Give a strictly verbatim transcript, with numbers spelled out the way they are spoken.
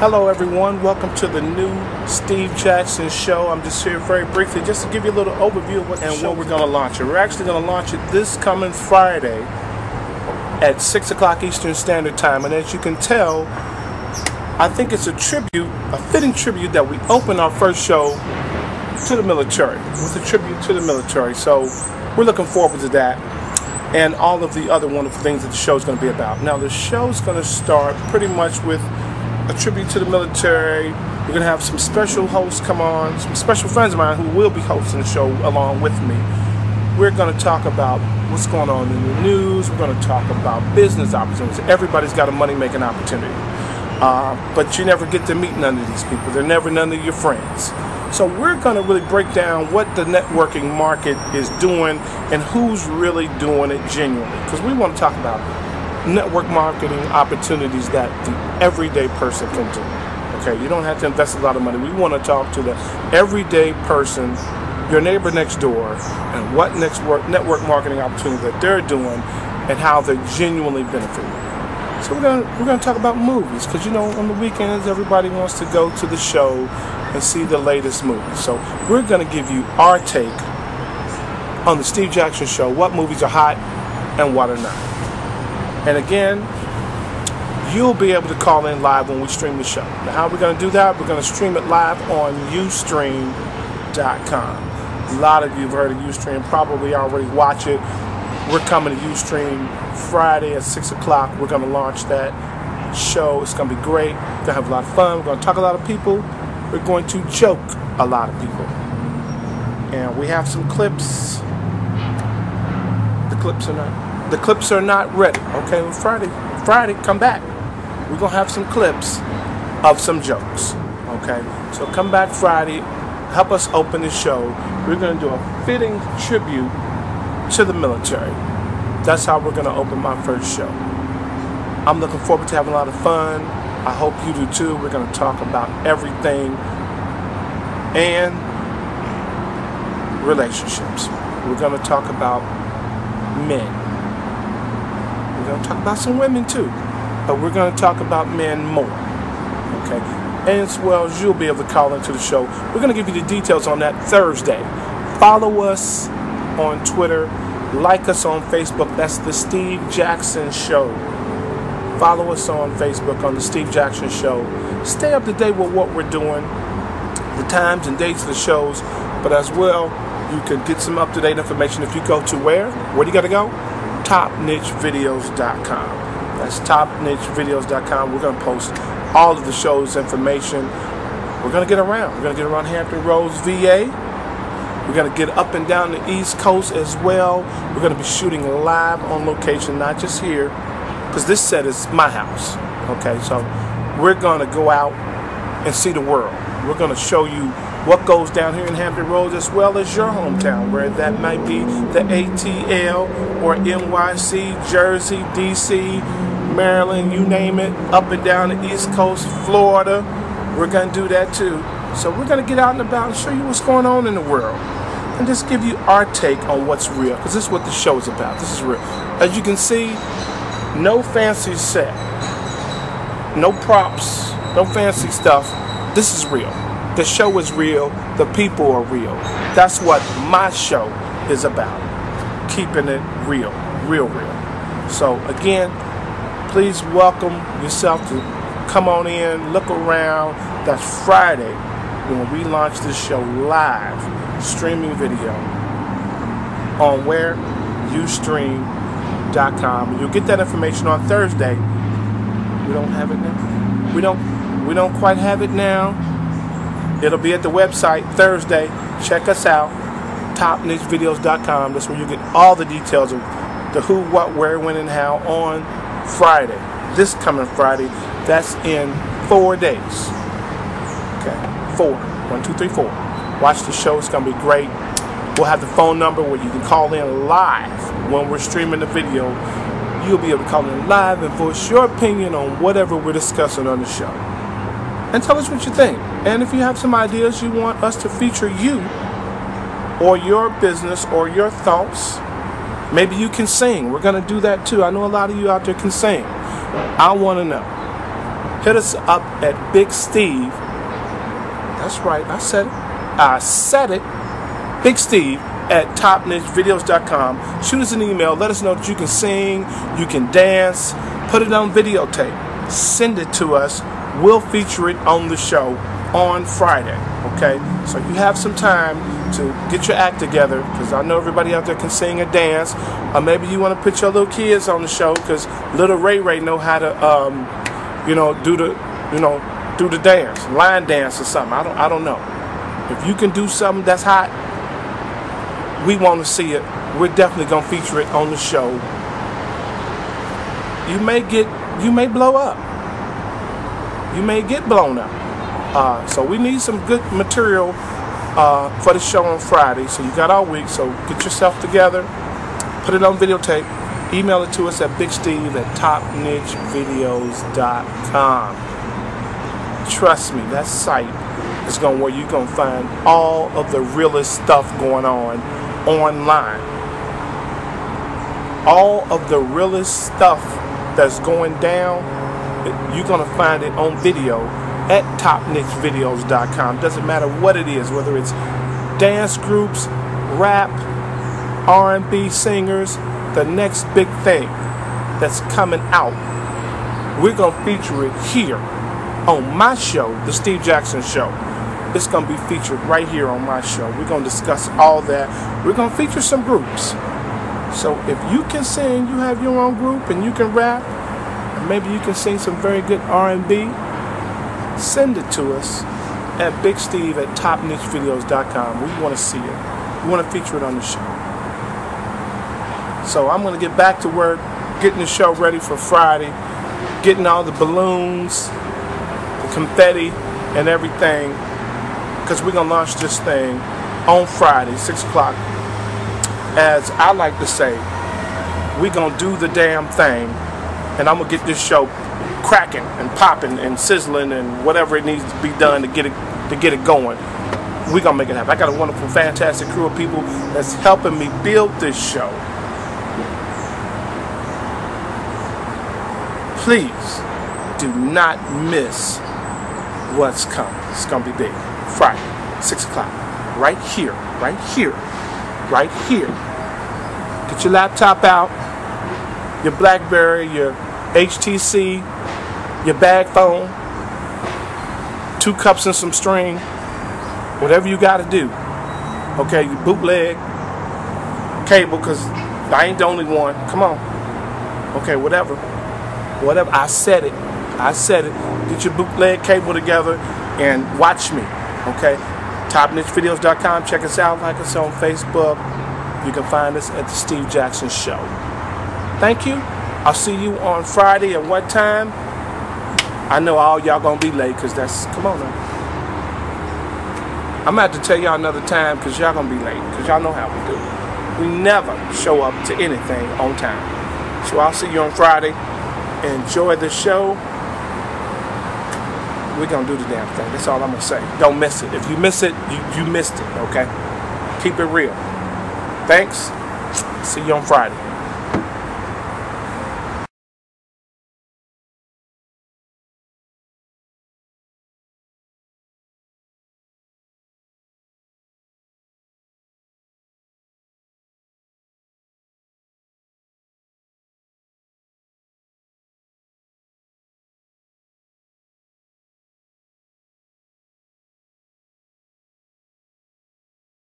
Hello everyone, welcome to the new Steve Jackson Show. I'm just here very briefly just to give you a little overview of what and when we're going to launch it. We're actually going to launch it this coming Friday at six o'clock Eastern Standard Time, and as you can tell, I think it's a tribute, a fitting tribute that we open our first show to the military, with a tribute to the military. So we're looking forward to that and all of the other wonderful things that the show's going to be about. Now the show's going to start pretty much with a tribute to the military. We're going to have some special hosts come on, some special friends of mine who will be hosting the show along with me. We're going to talk about what's going on in the news. We're going to talk about business opportunities. Everybody's got a money-making opportunity. Uh, but you never get to meet none of these people. They're never none of your friends. So we're going to really break down what the networking market is doing and who's really doing it genuinely. Because we want to talk about it. Network marketing opportunities that the everyday person can do. Okay, you don't have to invest a lot of money. We want to talk to the everyday person, your neighbor next door, and what next work, network marketing opportunities that they're doing and how they're genuinely benefiting. So we're gonna we're gonna talk about movies, because you know on the weekends everybody wants to go to the show and see the latest movie. So we're gonna give you our take on the Steve Jackson Show, what movies are hot and what are not. And again, you'll be able to call in live when we stream the show. Now, how are we going to do that? We're going to stream it live on Ustream dot com. A lot of you have heard of Ustream, probably already watch it. We're coming to Ustream Friday at six o'clock. We're going to launch that show. It's going to be great. We're going to have a lot of fun. We're going to talk a lot of people. We're going to joke a lot of people. And we have some clips. The clips are not... The clips are not ready. Okay, well, Friday, Friday, come back. We're going to have some clips of some jokes. Okay, so come back Friday. Help us open the show. We're going to do a fitting tribute to the military. That's how we're going to open my first show. I'm looking forward to having a lot of fun. I hope you do too. We're going to talk about everything and relationships. We're going to talk about men. We're going to talk about some women too, but we're going to talk about men more, okay? And as well as you'll be able to call into the show. We're going to give you the details on that Thursday. Follow us on Twitter, like us on Facebook. That's the Steve Jackson Show. Follow us on Facebook on the Steve Jackson Show. Stay up to date with what we're doing, the times and dates of the shows, but as well, you can get some up-to-date information if you go to where? Where do you got to go? top niche videos dot com. That's top niche videos dot com. We're going to post all of the show's information. We're going to get around. We're going to get around Hampton Roads, V A. We're going to get up and down the East Coast as well. We're going to be shooting live on location, not just here, because this set is my house. Okay, so we're going to go out and see the world. We're going to show you what goes down here in Hampton Roads as well as your hometown, where that might be the A T L or N Y C, Jersey, D C, Maryland, you name it, up and down the East Coast, Florida. We're going to do that too. So we're going to get out and about and show you what's going on in the world and just give you our take on what's real, because this is what the show is about. This is real. As you can see, no fancy set, no props, no fancy stuff. This is real. The show is real. The people are real. That's what my show is about. Keeping it real. Real, real. So, again, please welcome yourself to come on in, look around. That's Friday when we launch this show live, streaming video, on where? Ustream dot com. You'll get that information on Thursday. We don't have it now. We don't, we don't quite have it now. It'll be at the website Thursday. Check us out, top niche videos dot com. That's where you get all the details of the who, what, where, when, and how on Friday. This coming Friday. That's in four days. Okay, four. One, two, three, four. Watch the show. It's going to be great. We'll have the phone number where you can call in live when we're streaming the video. You'll be able to call in live and voice your opinion on whatever we're discussing on the show. And tell us what you think. And if you have some ideas you want us to feature you or your business or your thoughts, maybe you can sing. We're going to do that too. I know a lot of you out there can sing. I want to know. hit us up at Big Steve. That's right, I said it. I said it. Big Steve at top niche videos dot com. Shoot us an email. Let us know that you can sing, you can dance, put it on videotape. Send it to us. We'll feature it on the show on Friday. Okay? So you have some time to get your act together, because I know everybody out there can sing and dance. Or maybe you want to put your little kids on the show, because little Ray Ray know how to, um, you know, do the, you know, do the dance, line dance or something. I don't, I don't know. If you can do something that's hot, we want to see it. We're definitely gonna feature it on the show. You may get, you may blow up. You may get blown up. Uh, so we need some good material. Uh, for the show on Friday, so you got all week, so get yourself together, put it on videotape, email it to us at bigsteve at top niche videos dot com. Trust me, that site is going where you're going to find all of the realest stuff going on online. All of the realest stuff that's going down, you're going to find it on video at top niche videos dot com. Doesn't matter what it is, whether it's dance groups, rap, R and B singers, the next big thing that's coming out, we're going to feature it here on my show, The Steve Jackson Show. It's going to be featured right here on my show. We're going to discuss all that. We're going to feature some groups. So if you can sing, you have your own group, and you can rap, and maybe you can sing some very good R and B, send it to us at bigsteve at top niche videos dot com. We want to see it. We want to feature it on the show. So I'm going to get back to work, getting the show ready for Friday, getting all the balloons, the confetti, and everything, because we're going to launch this thing on Friday, six o'clock. As I like to say, we're going to do the damn thing, and I'm going to get this show cracking and popping and sizzling and whatever it needs to be done to get it to get it going. We're gonna make it happen. I got a wonderful, fantastic crew of people that's helping me build this show. Please do not miss what's coming. It's gonna be big. Friday, six o'clock. Right here, right here, right here. Get your laptop out, your BlackBerry, your H T C, your bag phone, two cups and some string, whatever you got to do. Okay, you bootleg cable, because I ain't the only one. Come on. Okay, whatever. Whatever. I said it. I said it. Get your bootleg cable together and watch me. Okay? top niche videos dot com. Check us out. Like us on Facebook. You can find us at The Steve Jackson Show. Thank you. I'll see you on Friday at what time? I know all y'all gonna be late, because that's, come on now. I'm gonna have to tell y'all another time, because y'all gonna be late, because y'all know how we do. We never show up to anything on time. So I'll see you on Friday. Enjoy the show. We're gonna do the damn thing. That's all I'm gonna say. Don't miss it. If you miss it, you, you missed it, okay? Keep it real. Thanks. See you on Friday.